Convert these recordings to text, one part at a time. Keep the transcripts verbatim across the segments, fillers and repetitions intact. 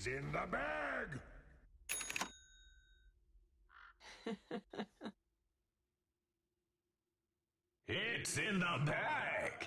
is in the bag! It's in the bag!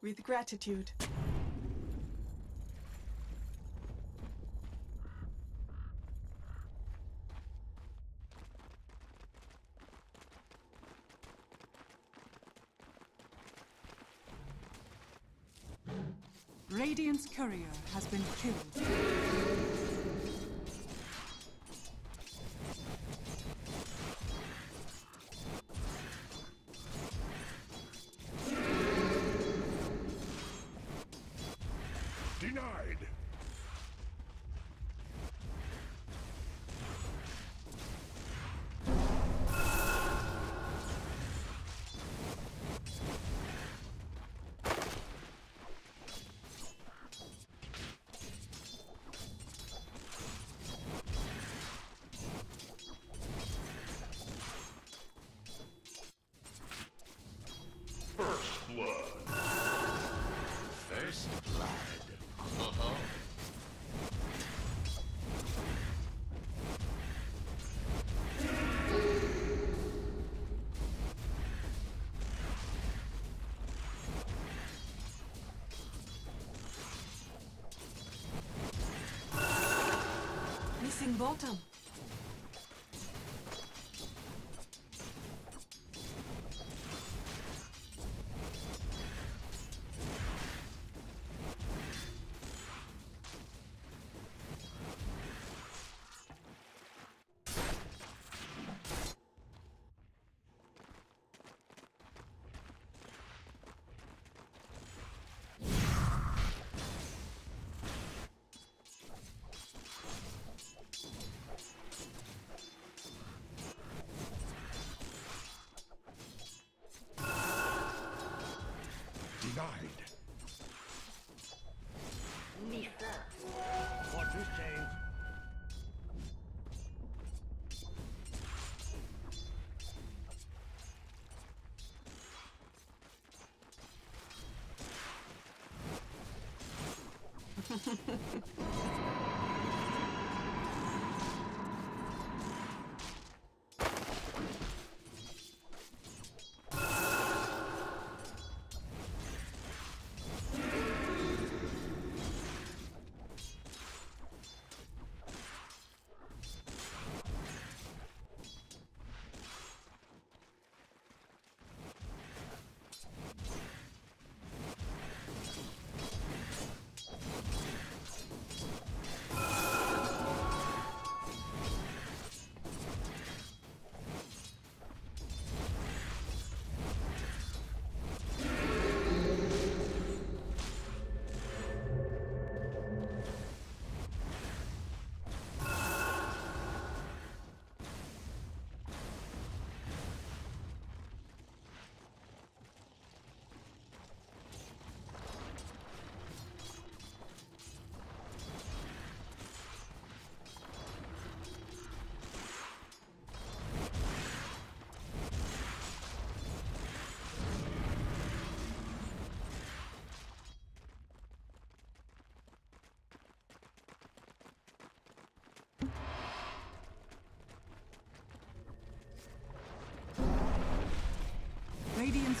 With gratitude. Radiant's courier has been killed. Bottom. Radiant's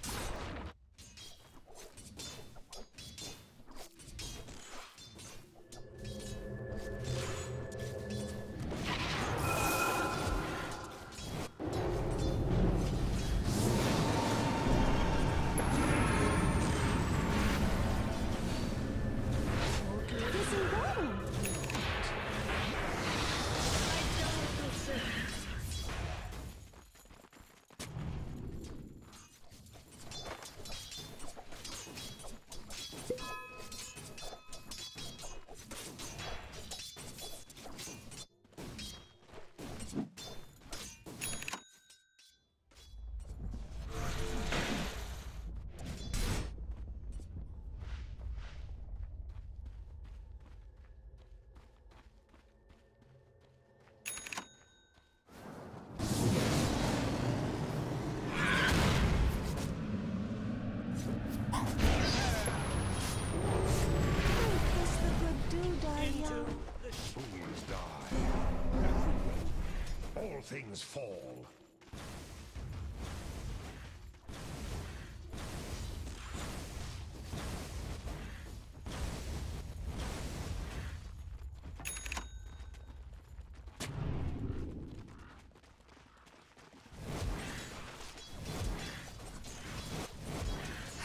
Things fall.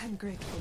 I'm grateful.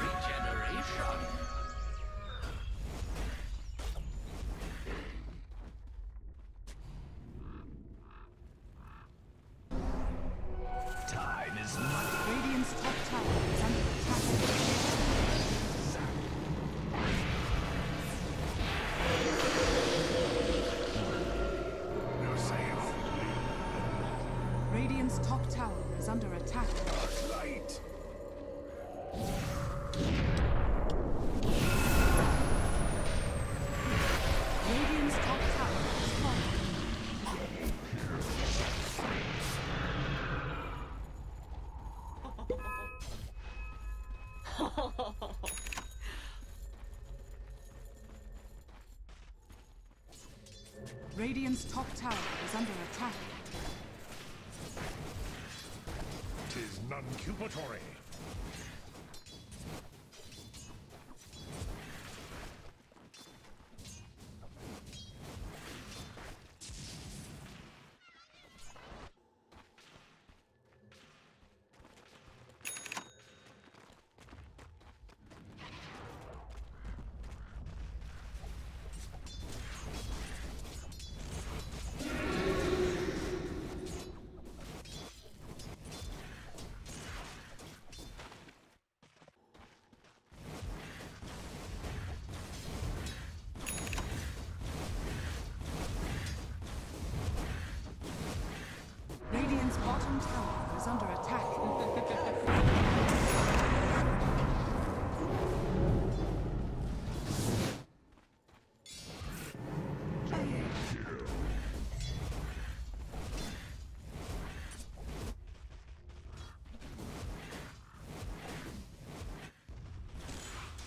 Regeneration! Radiant's top tower is under attack. Tis non-cupatory. Radiant's bottom tower is under attack.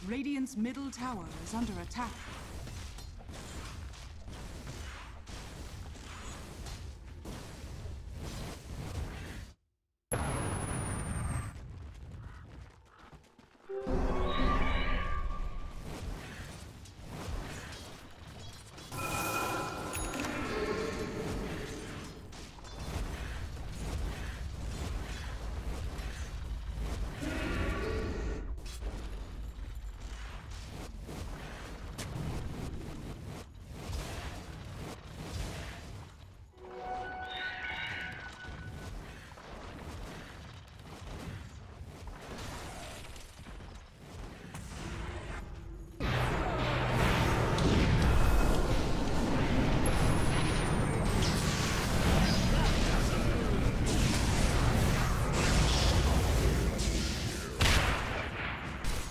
Radiant's middle tower is under attack.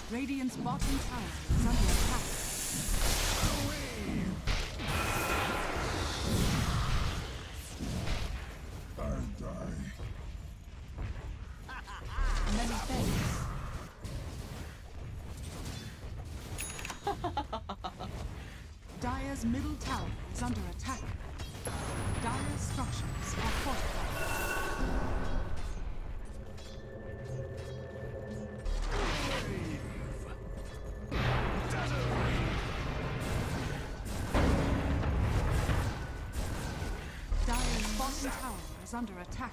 Radiant's bottom tower is under attack. Dire's middle tower is under attack. Dire's structures are fortified. Is under attack.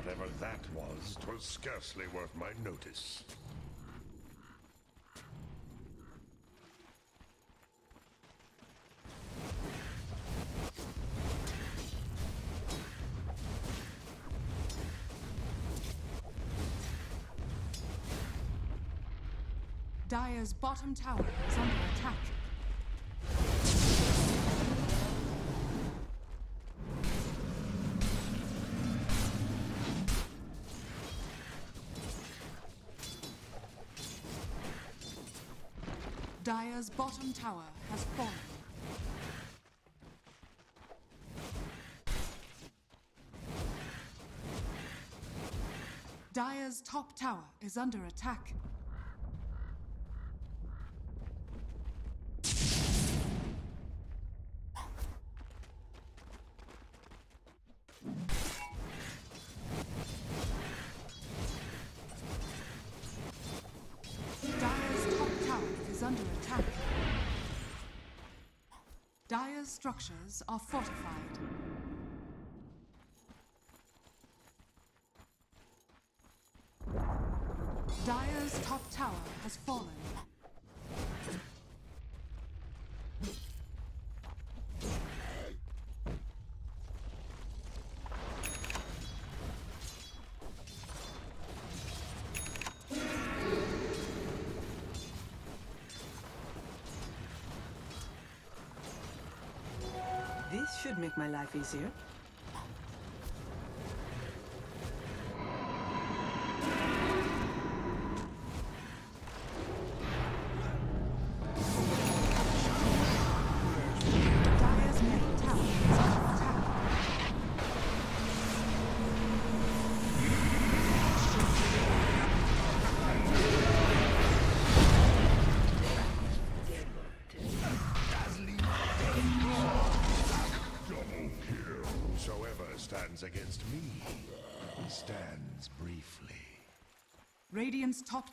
Whatever that was, 'twas scarcely worth my notice. Dire's bottom tower is under attack. Dire's bottom tower has fallen. Dire's top tower is under attack. Dire's structures are fortified. Dire's top tower has fallen. This should make my life easier. Against me stands briefly. Radiant's top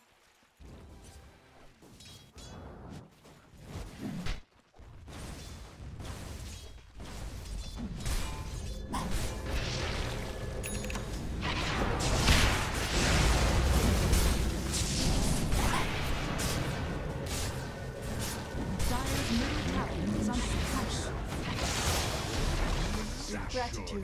deep gratitude.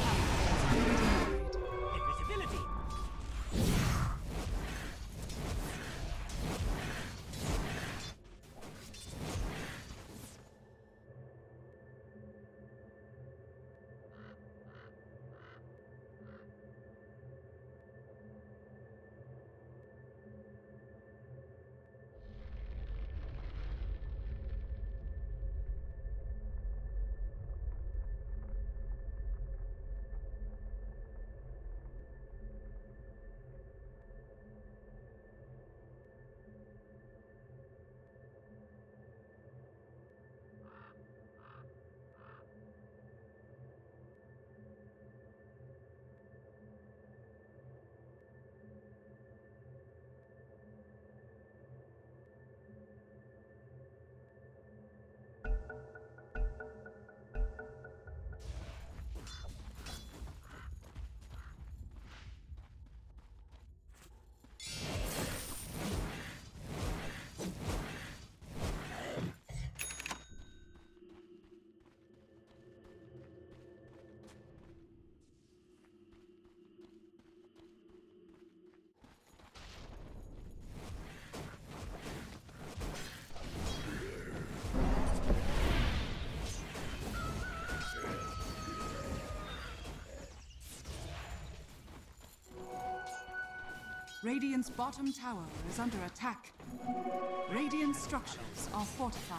tower is under attack. Radiant's bottom tower is under attack. Radiant's structures are fortified.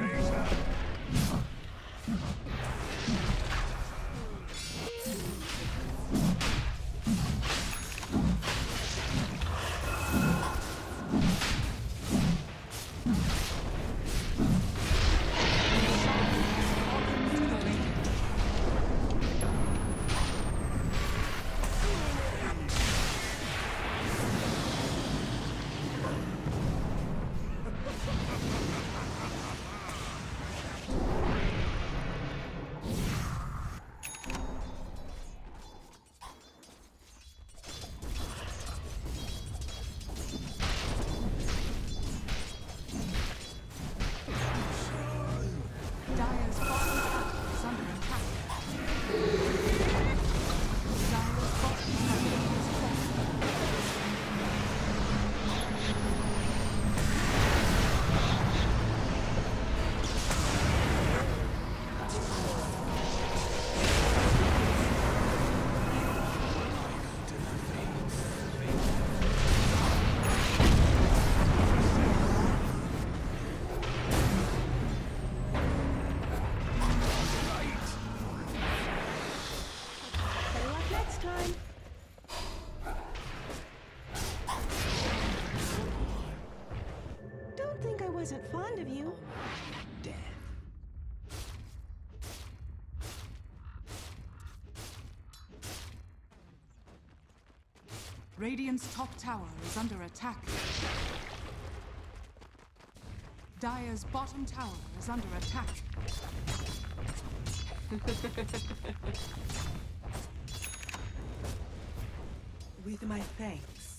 Regenerator. time? Don't think I wasn't fond of you. Damn. Radiant's top tower is under attack. Dire's bottom tower is under attack. With my thanks.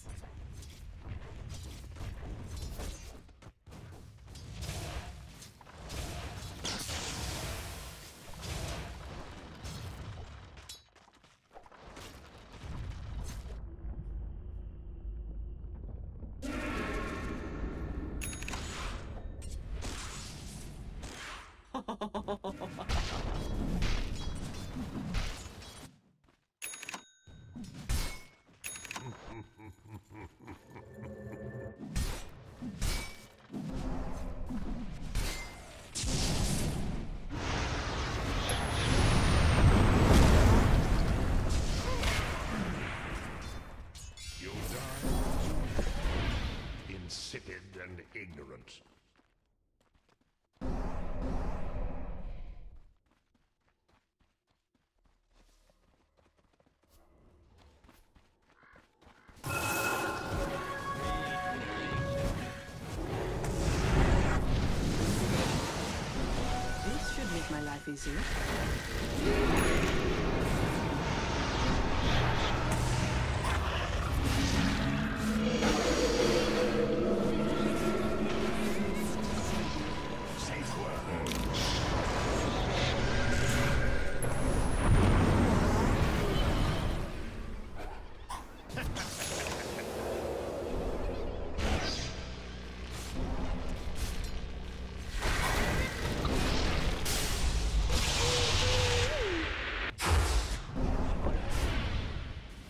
Ignorant. This should make my life easier.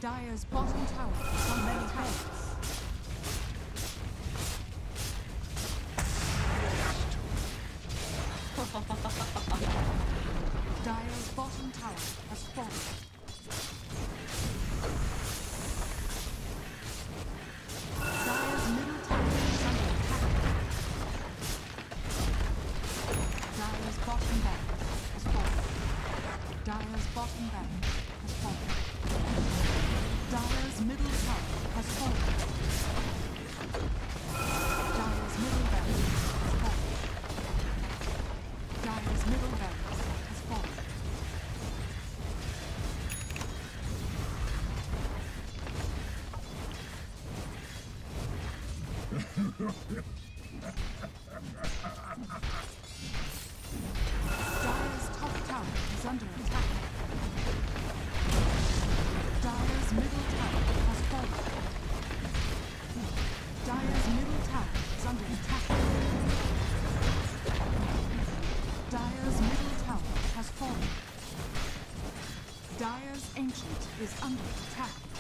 Dire's bottom tower is on many towers. Dire's bottom tower has fallen. Dire's middle tower is under attack. Dire's bottom bank has fallen. Dire's bottom bank has fallen. Dire's middle tower has fallen. Dire's middle barracks has fallen. Dire's middle barracks has fallen. Dire's top tower is under attack. Dire's middle tower has fallen. Dire's middle tower is under attack. Dire's middle tower has fallen. Dire's ancient is under attack.